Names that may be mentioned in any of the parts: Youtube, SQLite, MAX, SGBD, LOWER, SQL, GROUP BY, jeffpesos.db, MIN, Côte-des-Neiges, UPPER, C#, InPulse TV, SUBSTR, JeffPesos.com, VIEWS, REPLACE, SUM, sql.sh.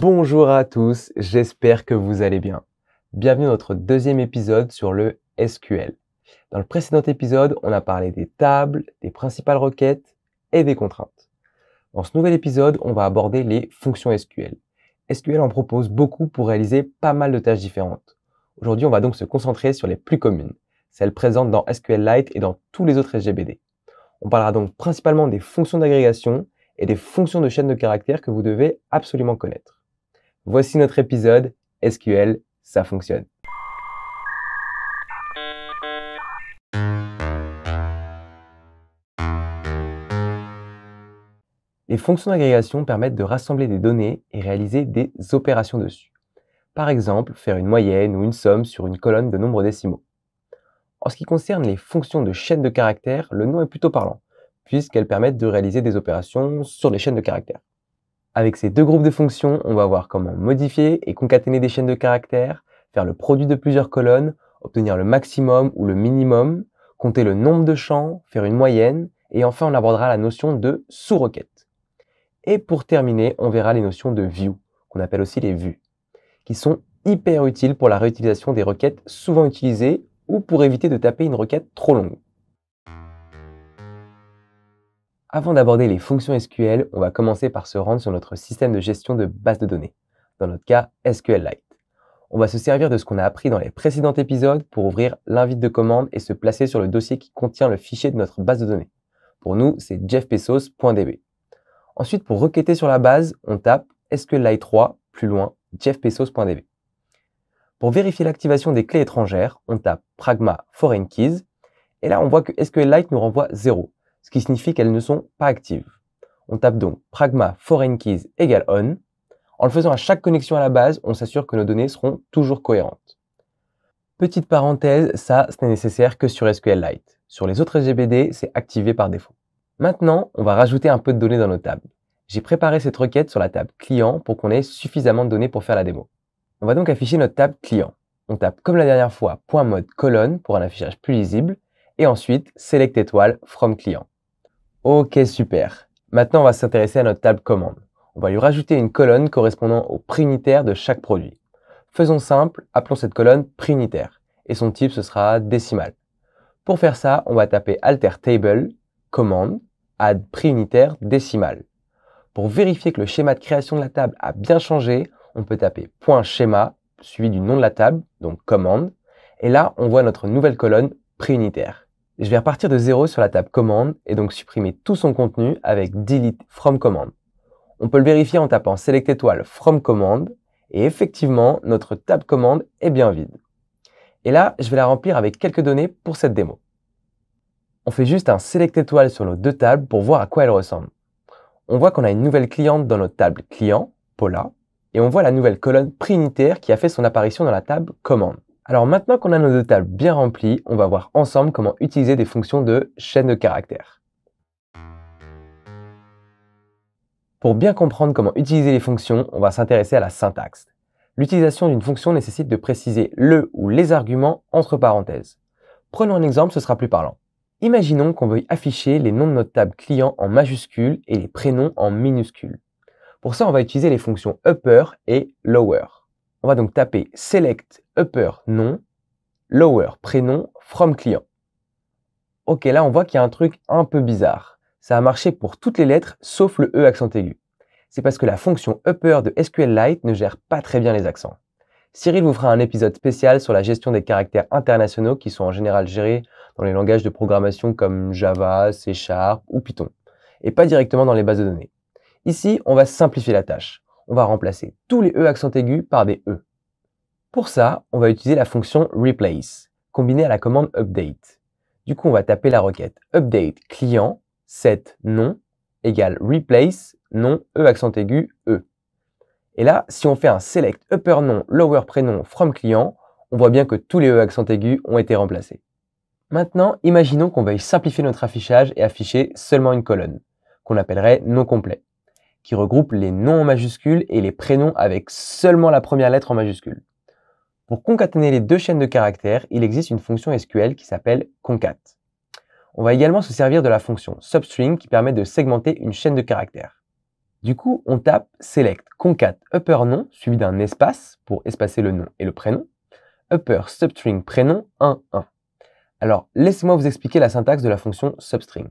Bonjour à tous, j'espère que vous allez bien. Bienvenue dans notre deuxième épisode sur le SQL. Dans le précédent épisode, on a parlé des tables, des principales requêtes et des contraintes. Dans ce nouvel épisode, on va aborder les fonctions SQL. SQL en propose beaucoup pour réaliser pas mal de tâches différentes. Aujourd'hui, on va donc se concentrer sur les plus communes, celles présentes dans SQLite et dans tous les autres SGBD. On parlera donc principalement des fonctions d'agrégation et des fonctions de chaîne de caractères que vous devez absolument connaître. Voici notre épisode SQL, ça fonctionne. Les fonctions d'agrégation permettent de rassembler des données et réaliser des opérations dessus. Par exemple, faire une moyenne ou une somme sur une colonne de nombres décimaux. En ce qui concerne les fonctions de chaîne de caractères, le nom est plutôt parlant, puisqu'elles permettent de réaliser des opérations sur les chaînes de caractères. Avec ces deux groupes de fonctions, on va voir comment modifier et concaténer des chaînes de caractères, faire le produit de plusieurs colonnes, obtenir le maximum ou le minimum, compter le nombre de champs, faire une moyenne, et enfin on abordera la notion de sous-requête. Et pour terminer, on verra les notions de view, qu'on appelle aussi les vues, qui sont hyper utiles pour la réutilisation des requêtes souvent utilisées ou pour éviter de taper une requête trop longue. Avant d'aborder les fonctions SQL, on va commencer par se rendre sur notre système de gestion de base de données, dans notre cas SQLite. On va se servir de ce qu'on a appris dans les précédents épisodes pour ouvrir l'invite de commande et se placer sur le dossier qui contient le fichier de notre base de données. Pour nous, c'est jeffpesos.db. Ensuite, pour requêter sur la base, on tape SQLite3, plus loin, jeffpesos.db. Pour vérifier l'activation des clés étrangères, on tape pragma foreign keys, et là on voit que SQLite nous renvoie 0. Ce qui signifie qu'elles ne sont pas actives. On tape donc pragma foreign keys égale on. En le faisant à chaque connexion à la base, on s'assure que nos données seront toujours cohérentes. Petite parenthèse, ça, ce n'est nécessaire que sur SQLite. Sur les autres SGBD, c'est activé par défaut. Maintenant, on va rajouter un peu de données dans nos tables. J'ai préparé cette requête sur la table client pour qu'on ait suffisamment de données pour faire la démo. On va donc afficher notre table client. On tape comme la dernière fois .mode colonne pour un affichage plus lisible et ensuite select étoile from client. Ok, super. Maintenant, on va s'intéresser à notre table commande. On va lui rajouter une colonne correspondant au prix unitaire de chaque produit. Faisons simple, appelons cette colonne prix unitaire. Et son type, ce sera décimal. Pour faire ça, on va taper alter table, commande, add prix unitaire décimal. Pour vérifier que le schéma de création de la table a bien changé, on peut taper .schéma, suivi du nom de la table, donc commande. Et là, on voit notre nouvelle colonne prix unitaire. Je vais repartir de 0 sur la table commande et donc supprimer tout son contenu avec delete from commande. On peut le vérifier en tapant select étoile from commande et effectivement notre table commande est bien vide. Et là, je vais la remplir avec quelques données pour cette démo. On fait juste un select étoile sur nos deux tables pour voir à quoi elles ressemblent. On voit qu'on a une nouvelle cliente dans notre table client, Paula, et on voit la nouvelle colonne prix unitaire qui a fait son apparition dans la table commande. Alors maintenant qu'on a nos deux tables bien remplies, on va voir ensemble comment utiliser des fonctions de chaîne de caractères. Pour bien comprendre comment utiliser les fonctions, on va s'intéresser à la syntaxe. L'utilisation d'une fonction nécessite de préciser le ou les arguments entre parenthèses. Prenons un exemple, ce sera plus parlant. Imaginons qu'on veuille afficher les noms de notre table client en majuscules et les prénoms en minuscules. Pour ça, on va utiliser les fonctions UPPER et LOWER. On va donc taper select upper nom, lower prénom, from client. Ok, là on voit qu'il y a un truc un peu bizarre. Ça a marché pour toutes les lettres sauf le E accent aigu. C'est parce que la fonction upper de SQLite ne gère pas très bien les accents. Cyril vous fera un épisode spécial sur la gestion des caractères internationaux qui sont en général gérés dans les langages de programmation comme Java, C# ou Python, et pas directement dans les bases de données. Ici, on va simplifier la tâche. On va remplacer tous les E accent aigus par des E. Pour ça, on va utiliser la fonction REPLACE, combinée à la commande UPDATE. Du coup, on va taper la requête UPDATE client set nom égale REPLACE nom E accent aigu E. Et là, si on fait un SELECT upper nom lower prénom from client, on voit bien que tous les E accent aigus ont été remplacés. Maintenant, imaginons qu'on veuille simplifier notre affichage et afficher seulement une colonne, qu'on appellerait nom complet, qui regroupe les noms en majuscules et les prénoms avec seulement la première lettre en majuscule. Pour concaténer les deux chaînes de caractères, il existe une fonction SQL qui s'appelle concat. On va également se servir de la fonction substring qui permet de segmenter une chaîne de caractères. Du coup, on tape select concat upper nom suivi d'un espace pour espacer le nom et le prénom, upper substring prénom 1, 1. Alors, laissez-moi vous expliquer la syntaxe de la fonction substring.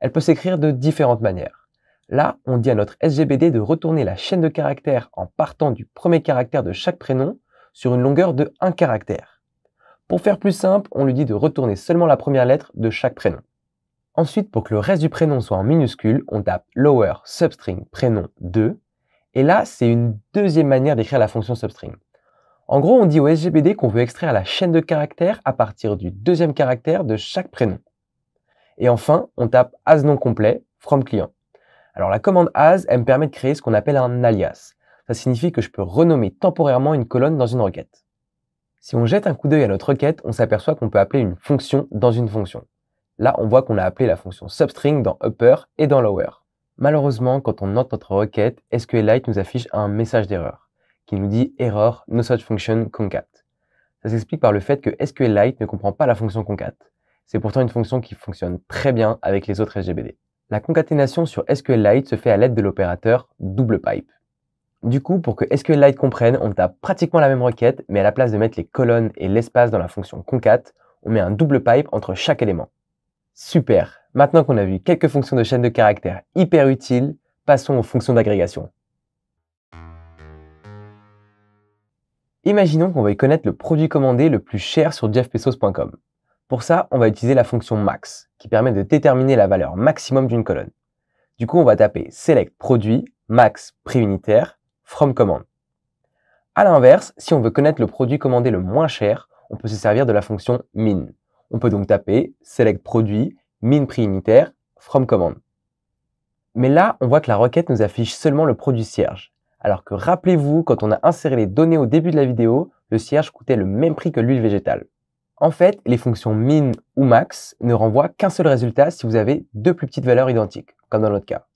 Elle peut s'écrire de différentes manières. Là, on dit à notre SGBD de retourner la chaîne de caractères en partant du premier caractère de chaque prénom sur une longueur de 1 caractère. Pour faire plus simple, on lui dit de retourner seulement la première lettre de chaque prénom. Ensuite, pour que le reste du prénom soit en minuscule, on tape lower substring prénom 2. Et là, c'est une deuxième manière d'écrire la fonction substring. En gros, on dit au SGBD qu'on veut extraire la chaîne de caractères à partir du deuxième caractère de chaque prénom. Et enfin, on tape as non complet from client. Alors la commande as, elle me permet de créer ce qu'on appelle un alias. Ça signifie que je peux renommer temporairement une colonne dans une requête. Si on jette un coup d'œil à notre requête, on s'aperçoit qu'on peut appeler une fonction dans une fonction. Là, on voit qu'on a appelé la fonction substring dans upper et dans lower. Malheureusement, quand on entre notre requête, SQLite nous affiche un message d'erreur qui nous dit « Error, no such function, concat ». Ça s'explique par le fait que SQLite ne comprend pas la fonction concat. C'est pourtant une fonction qui fonctionne très bien avec les autres SGBD. La concaténation sur SQLite se fait à l'aide de l'opérateur double pipe. Du coup, pour que SQLite comprenne, on tape pratiquement la même requête, mais à la place de mettre les colonnes et l'espace dans la fonction concat, on met un double pipe entre chaque élément. Super! Maintenant qu'on a vu quelques fonctions de chaîne de caractères hyper utiles, passons aux fonctions d'agrégation. Imaginons qu'on veuille connaître le produit commandé le plus cher sur JeffPesos.com. Pour ça, on va utiliser la fonction MAX, qui permet de déterminer la valeur maximum d'une colonne. Du coup, on va taper select produit max prix unitaire from commande. A l'inverse, si on veut connaître le produit commandé le moins cher, on peut se servir de la fonction MIN. On peut donc taper select produit min prix unitaire from commande. Mais là, on voit que la requête nous affiche seulement le produit cierge. Alors que rappelez-vous, quand on a inséré les données au début de la vidéo, le cierge coûtait le même prix que l'huile végétale. En fait, les fonctions min ou max ne renvoient qu'un seul résultat si vous avez deux plus petites valeurs identiques, comme dans notre cas.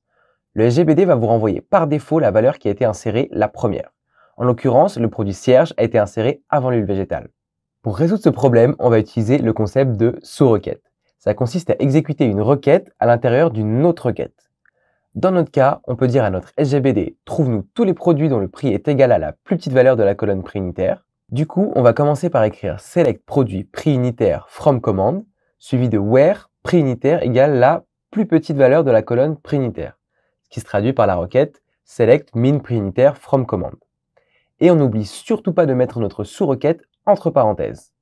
Le SGBD va vous renvoyer par défaut la valeur qui a été insérée la première. En l'occurrence, le produit cierge a été inséré avant l'huile végétale. Pour résoudre ce problème, on va utiliser le concept de sous-requête. Ça consiste à exécuter une requête à l'intérieur d'une autre requête. Dans notre cas, on peut dire à notre SGBD « Trouve-nous tous les produits dont le prix est égal à la plus petite valeur de la colonne prix unitaire ». Du coup, on va commencer par écrire « Select produit prix unitaire from commande » suivi de « Where prix unitaire égale la plus petite valeur de la colonne prix unitaire » ce qui se traduit par la requête « Select min prix unitaire from commande ». Et on n'oublie surtout pas de mettre notre sous-requête entre parenthèses.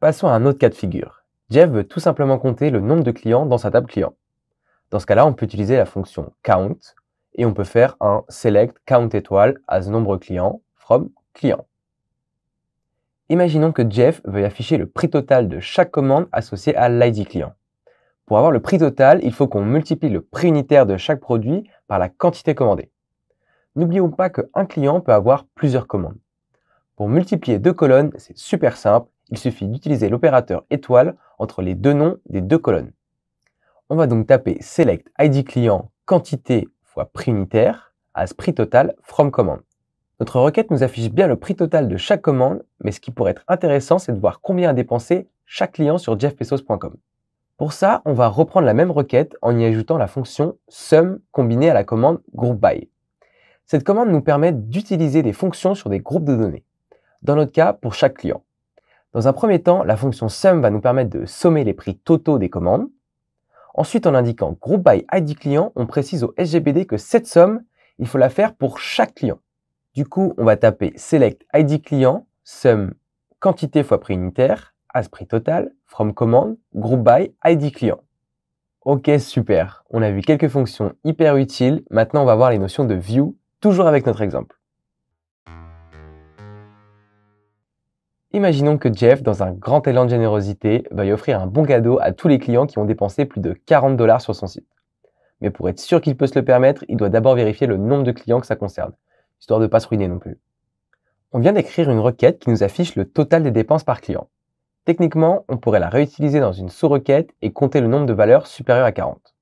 Passons à un autre cas de figure. Jeff veut tout simplement compter le nombre de clients dans sa table client. Dans ce cas-là, on peut utiliser la fonction count et on peut faire un select count étoile as nombre client from client. Imaginons que Jeff veuille afficher le prix total de chaque commande associée à l'ID client. Pour avoir le prix total, il faut qu'on multiplie le prix unitaire de chaque produit par la quantité commandée. N'oublions pas qu'un client peut avoir plusieurs commandes. Pour multiplier deux colonnes, c'est super simple, il suffit d'utiliser l'opérateur étoile entre les deux noms des deux colonnes. On va donc taper select id client quantité fois prix unitaire as prix total from commande. Notre requête nous affiche bien le prix total de chaque commande, mais ce qui pourrait être intéressant, c'est de voir combien a dépensé chaque client sur jeffpesos.com. Pour ça, on va reprendre la même requête en y ajoutant la fonction SUM combinée à la commande GROUP BY. Cette commande nous permet d'utiliser des fonctions sur des groupes de données, dans notre cas pour chaque client. Dans un premier temps, la fonction SUM va nous permettre de sommer les prix totaux des commandes. Ensuite, en indiquant Group by ID client, on précise au SGBD que cette somme, il faut la faire pour chaque client. Du coup, on va taper select ID client, sum quantité fois prix unitaire, as prix total, from commande, Group by ID client. Ok, super. On a vu quelques fonctions hyper utiles. Maintenant, on va voir les notions de view, toujours avec notre exemple. Imaginons que Jeff, dans un grand élan de générosité, veuille offrir un bon cadeau à tous les clients qui ont dépensé plus de 40 $ sur son site. Mais pour être sûr qu'il peut se le permettre, il doit d'abord vérifier le nombre de clients que ça concerne, histoire de ne pas se ruiner non plus. On vient d'écrire une requête qui nous affiche le total des dépenses par client. Techniquement, on pourrait la réutiliser dans une sous-requête et compter le nombre de valeurs supérieures à 40.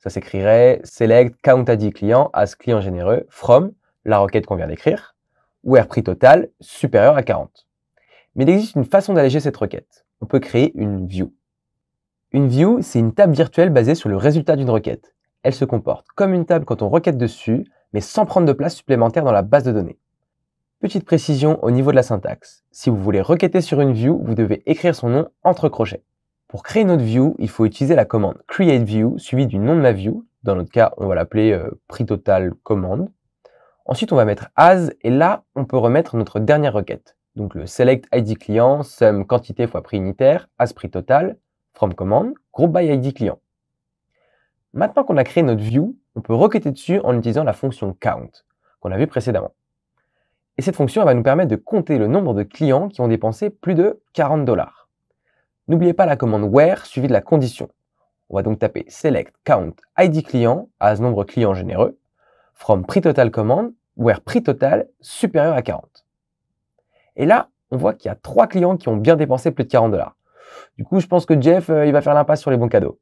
Ça s'écrirait « Select count ID client as client généreux from » la requête qu'on vient d'écrire, ou « R prix total supérieur à 40 ». Mais il existe une façon d'alléger cette requête. On peut créer une view. Une view, c'est une table virtuelle basée sur le résultat d'une requête. Elle se comporte comme une table quand on requête dessus, mais sans prendre de place supplémentaire dans la base de données. Petite précision au niveau de la syntaxe. Si vous voulez requêter sur une view, vous devez écrire son nom entre crochets. Pour créer une autre view, il faut utiliser la commande createView suivie du nom de ma view. Dans notre cas, on va l'appeler prix total commande. Ensuite, on va mettre as et là, on peut remettre notre dernière requête. Donc le select id client, sum quantité fois prix unitaire, as prix total, from commande, group by id client. Maintenant qu'on a créé notre view, on peut requêter dessus en utilisant la fonction count qu'on a vue précédemment. Et cette fonction elle va nous permettre de compter le nombre de clients qui ont dépensé plus de 40$. N'oubliez pas la commande where suivie de la condition. On va donc taper select count id client as nombre client généreux from prix total commande where prix total supérieur à 40. Et là, on voit qu'il y a 3 clients qui ont bien dépensé plus de 40$. Du coup, je pense que Jeff il va faire l'impasse sur les bons cadeaux.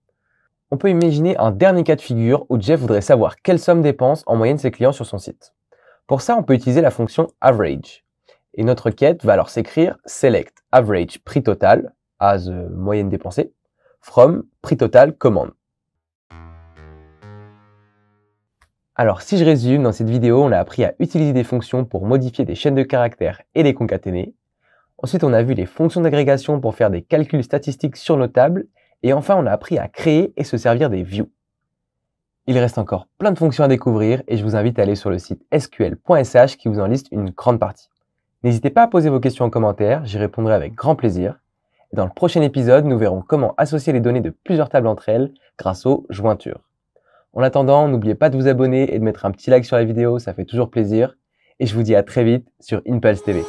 On peut imaginer un dernier cas de figure où Jeff voudrait savoir quelle somme dépense en moyenne ses clients sur son site. Pour ça, on peut utiliser la fonction average. Et notre requête va alors s'écrire select average prix total as moyenne dépensée from prix total commande. Alors si je résume, dans cette vidéo, on a appris à utiliser des fonctions pour modifier des chaînes de caractères et les concaténer. Ensuite, on a vu les fonctions d'agrégation pour faire des calculs statistiques sur nos tables. Et enfin, on a appris à créer et se servir des views. Il reste encore plein de fonctions à découvrir et je vous invite à aller sur le site sql.sh qui vous en liste une grande partie. N'hésitez pas à poser vos questions en commentaire, j'y répondrai avec grand plaisir. Et dans le prochain épisode, nous verrons comment associer les données de plusieurs tables entre elles grâce aux jointures. En attendant, n'oubliez pas de vous abonner et de mettre un petit like sur la vidéo, ça fait toujours plaisir. Et je vous dis à très vite sur InPulse TV.